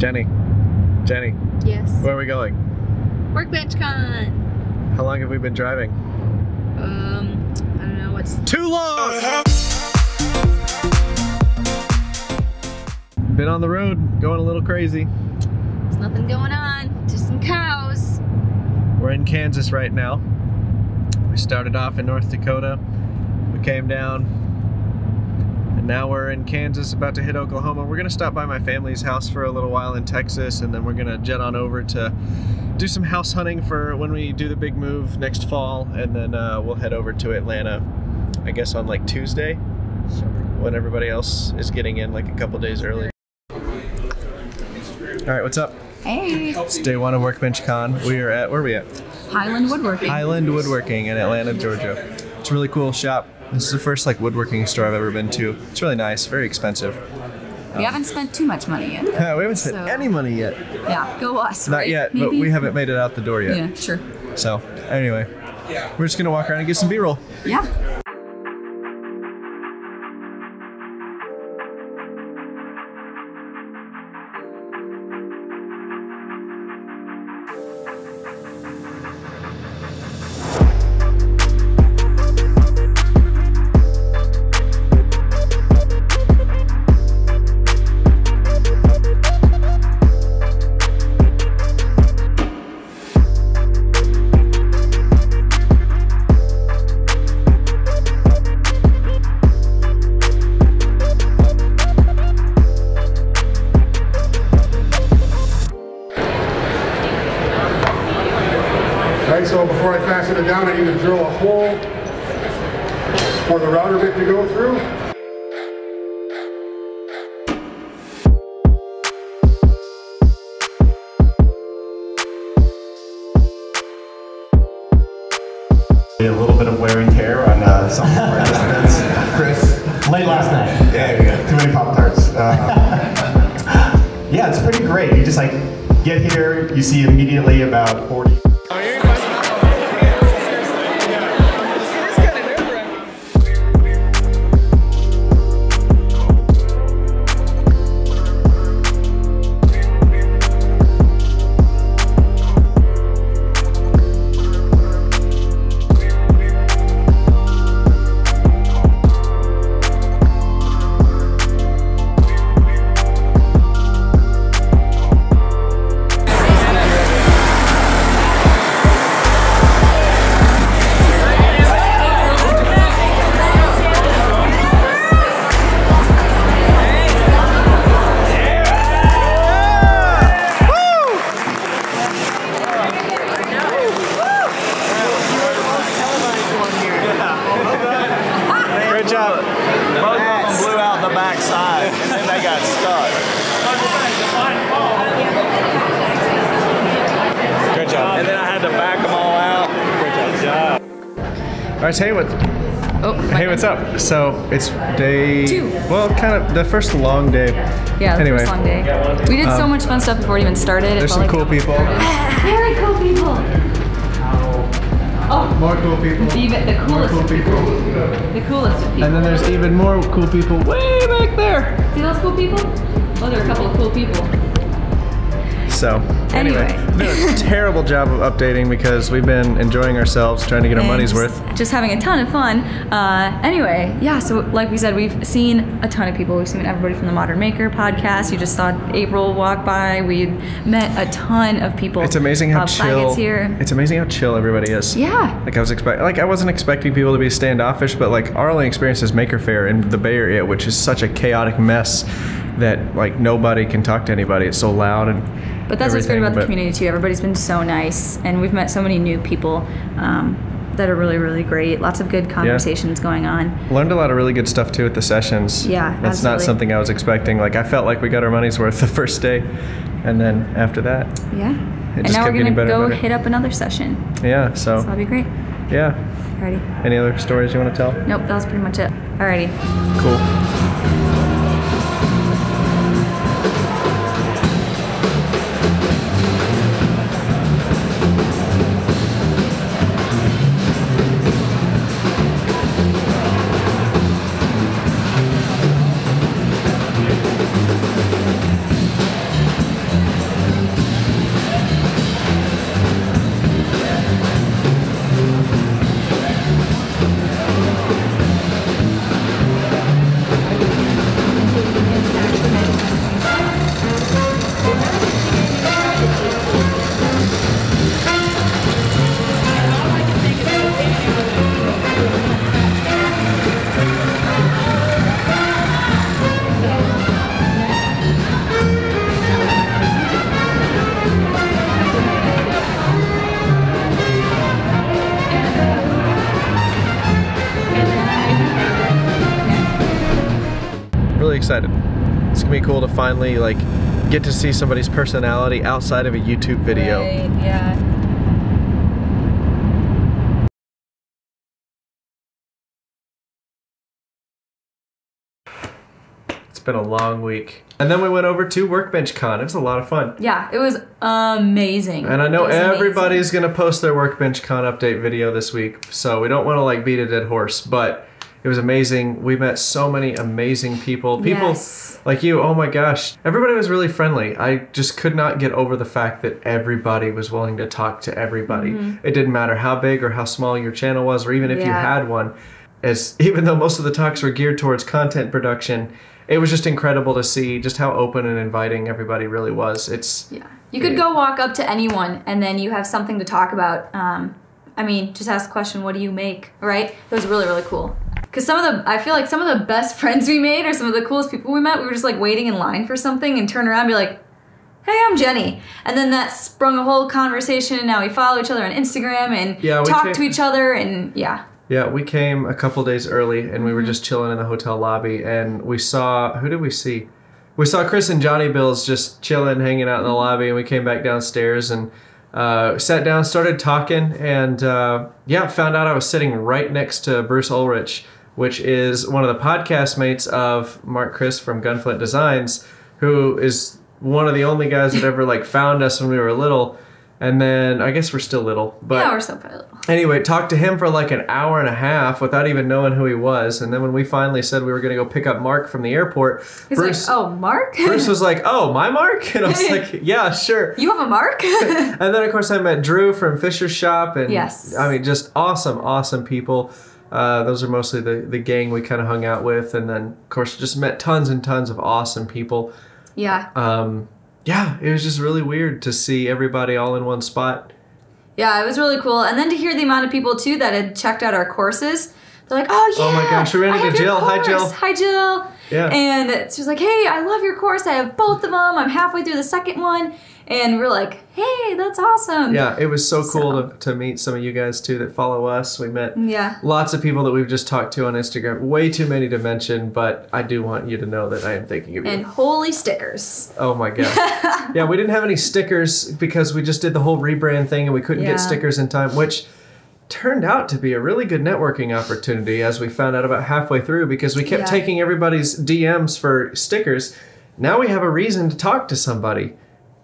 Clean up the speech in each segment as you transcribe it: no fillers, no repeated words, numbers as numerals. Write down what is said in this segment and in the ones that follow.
Jenny. Yes. Where are we going? WorkbenchCon. How long have we been driving? I don't know. What's too long? Been on the road, going a little crazy. There's nothing going on. Just some cows. We're in Kansas right now. We started off in North Dakota. We came down. And now we're in Kansas, about to hit Oklahoma. We're gonna stop by my family's house for a little while in Texas, and then we're gonna jet on over to do some house hunting for when we do the big move next fall, and then we'll head over to Atlanta, I guess on like Tuesday, when everybody else is getting in like a couple days early. All right, what's up? Hey. It's day one of WorkbenchCon. We are at, where are we at? Highland Woodworking. Highland Woodworking in Atlanta, Georgia. It's a really cool shop. This is the first like woodworking store I've ever been to. It's really nice, very expensive. We haven't spent too much money yet. Yeah, we haven't spent any money yet. Yeah, go us. Not right? Yet, maybe? But we haven't made it out the door yet. Yeah, sure. So anyway, we're just gonna walk around and get some B-roll. Yeah. So before I fasten it down, I need to drill a hole for the router bit to go through. A little bit of wear and tear on some of our instruments. Chris? Late last night. Yeah, there we go. Too many Pop-Tarts. Yeah, it's pretty great. You just like get here, you see immediately about 40. Alright, so hey, what's up? So it's day two. Well, kind of the first long day. Yeah, the first long day. We did so much fun stuff before it even started. There's some cool people. Very cool people. Oh, more cool people. The coolest cool people. The coolest of people. And then there's even more cool people way back there. See those cool people? Oh, there are a couple of cool people. So anyway. We did a terrible job of updating because we've been enjoying ourselves, trying to get our money's worth. Just having a ton of fun. Anyway, yeah, so like we said, we've seen a ton of people. We've seen everybody from the Modern Maker Podcast. You just saw April walk by. We met a ton of people. It's amazing how chill. Here. It's amazing how chill everybody is. Yeah. Like I wasn't expecting people to be standoffish, but like our only experience is Maker Faire in the Bay Area, which is such a chaotic mess that like nobody can talk to anybody. It's so loud and. But that's what's great about the community too. Everybody's been so nice, and we've met so many new people that are really, really great. Lots of good conversations going on. Learned a lot of really good stuff too at the sessions. Yeah, that's absolutely. Not something I was expecting. Like I felt like we got our money's worth the first day, and then after that, yeah, it just kept getting better. And now we're gonna go hit up another session. Yeah, so that'll be great. Yeah. Alrighty. Any other stories you want to tell? Nope, that was pretty much it. Alrighty. Cool. excited. It's gonna be cool to finally like get to see somebody's personality outside of a YouTube video. Right, yeah. It's been a long week. And then we went over to WorkbenchCon. It was a lot of fun. Yeah, it was amazing. And I know everybody's going to post their WorkbenchCon update video this week, so we don't want to like beat a dead horse, but it was amazing. We met so many amazing people. Yes. Like you, oh my gosh. Everybody was really friendly. I just could not get over the fact that everybody was willing to talk to everybody. Mm-hmm. It didn't matter how big or how small your channel was, or even if you had one. Even though most of the talks were geared towards content production, it was just incredible to see just how open and inviting everybody really was. You could go walk up to anyone and then you have something to talk about. I mean, just ask the question, what do you make, right? It was really, really cool. Because I feel like some of the best friends we made or some of the coolest people we met, we were just like waiting in line for something and turn around and be like, hey, I'm Jenny. And then that sprung a whole conversation and now we follow each other on Instagram and talk to each other and yeah, we came a couple days early and we were just chilling in the hotel lobby and we saw, who did we see? We saw Chris and Johnny Bills just chilling, hanging out in the lobby, and we came back downstairs and sat down, started talking, and yeah, found out I was sitting right next to Bruce Ulrich, which is one of the podcast mates of Mark, Chris from Gunflint Designs, who is one of the only guys that ever like found us when we were little. And then, I guess we're still little. But yeah, we're still little. Anyway, talked to him for like an hour and a half without even knowing who he was. And then when we finally said we were going to go pick up Mark from the airport, Bruce, like, oh, Mark? Bruce was like, oh, my Mark? And I was like, yeah, sure. You have a Mark? And then, of course, I met Drew from Fisher's Shop. And yes. I mean, just awesome, awesome people. Those are mostly the gang we kind of hung out with. And then, of course, just met tons and tons of awesome people. Yeah. Yeah, it was just really weird to see everybody all in one spot. Yeah, it was really cool. And then to hear the amount of people, too, that had checked out our courses. They're like, oh, yeah, oh my gosh, we ran into Jill. Hi, Jill. Hi, Jill. Yeah. And she was like, hey, I love your course. I have both of them. I'm halfway through the second one. And we're like, hey, that's awesome. Yeah, it was so cool to meet some of you guys, too, that follow us. We met lots of people that we've just talked to on Instagram. Way too many to mention, but I do want you to know that I am thinking of you. And holy stickers. Oh, my God. Yeah, we didn't have any stickers because we just did the whole rebrand thing and we couldn't get stickers in time, which turned out to be a really good networking opportunity, as we found out about halfway through, because we kept taking everybody's DMs for stickers. Now we have a reason to talk to somebody.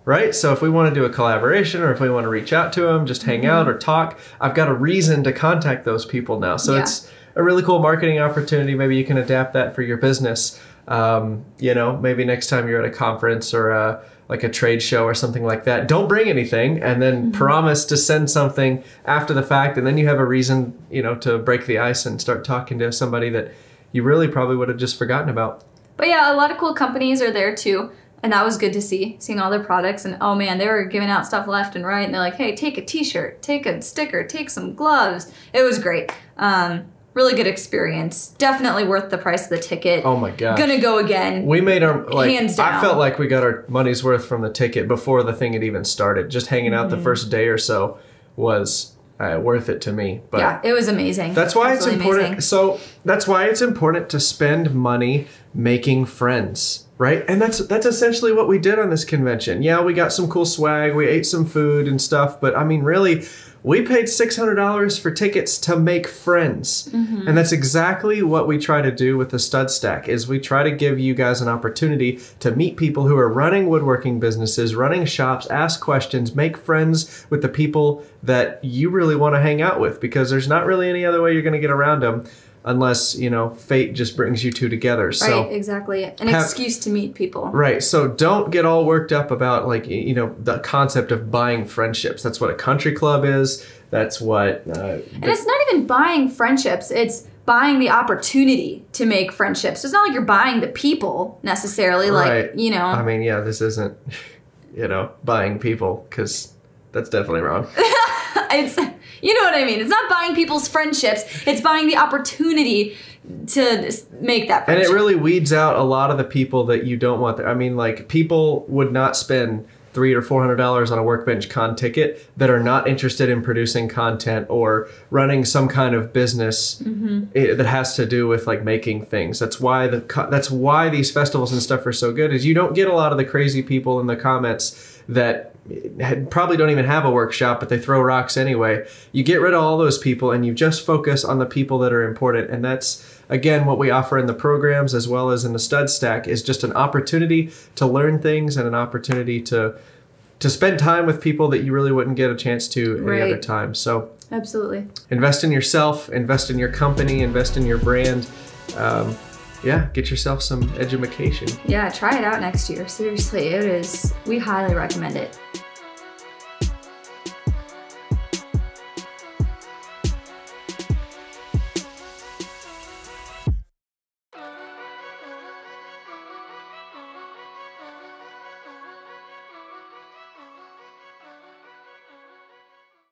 Right? So if we want to do a collaboration or if we want to reach out to them, just hang out or talk, I've got a reason to contact those people now. So it's a really cool marketing opportunity. Maybe you can adapt that for your business. You know, maybe next time you're at a conference or like a trade show or something like that, don't bring anything and then promise to send something after the fact. And then you have a reason, you know, to break the ice and start talking to somebody that you really probably would have just forgotten about. But yeah, a lot of cool companies are there too. And that was good to see, seeing all their products. And oh man, they were giving out stuff left and right. And they're like, hey, take a t-shirt, take a sticker, take some gloves. It was great. Really good experience. Definitely worth the price of the ticket. Oh my gosh. Gonna go again. We made our, like, hands down. I felt like we got our money's worth from the ticket before the thing had even started. Just hanging out the first day or so was worth it to me. But yeah, it was amazing. That's why it's important. Amazing. So that's why it's important to spend money making friends, right? And that's essentially what we did on this convention. Yeah, we got some cool swag, we ate some food and stuff, but I mean, really, we paid $600 for tickets to make friends. And that's exactly what we try to do with the Stud Stack, is we try to give you guys an opportunity to meet people who are running woodworking businesses, running shops, ask questions, make friends with the people that you really want to hang out with, because there's not really any other way you're going to get around them unless, you know, fate just brings you two together. So right, exactly. An excuse to meet people. Right. So don't get all worked up about, like, you know, the concept of buying friendships. That's what a country club is. That's what... and it's not even buying friendships. It's buying the opportunity to make friendships. So it's not like you're buying the people necessarily. Right. Like, you know... I mean, yeah, this isn't, you know, buying people, because that's definitely wrong. It's... You know what I mean? It's not buying people's friendships. It's buying the opportunity to make that friendship. And it really weeds out a lot of the people that you don't want there. I mean, like, people would not spend $300 or $400 on a WorkbenchCon ticket that are not interested in producing content or running some kind of business that has to do with like making things. That's why these festivals and stuff are so good, is you don't get a lot of the crazy people in the comments that probably don't even have a workshop, but they throw rocks anyway. You get rid of all those people and you just focus on the people that are important. And that's, again, what we offer in the programs as well as in the Stud Stack, is just an opportunity to learn things and an opportunity to spend time with people that you really wouldn't get a chance to any other time. So absolutely. Invest in yourself, invest in your company, invest in your brand. Yeah, get yourself some edumacation. Yeah, try it out next year. Seriously, it is, we highly recommend it.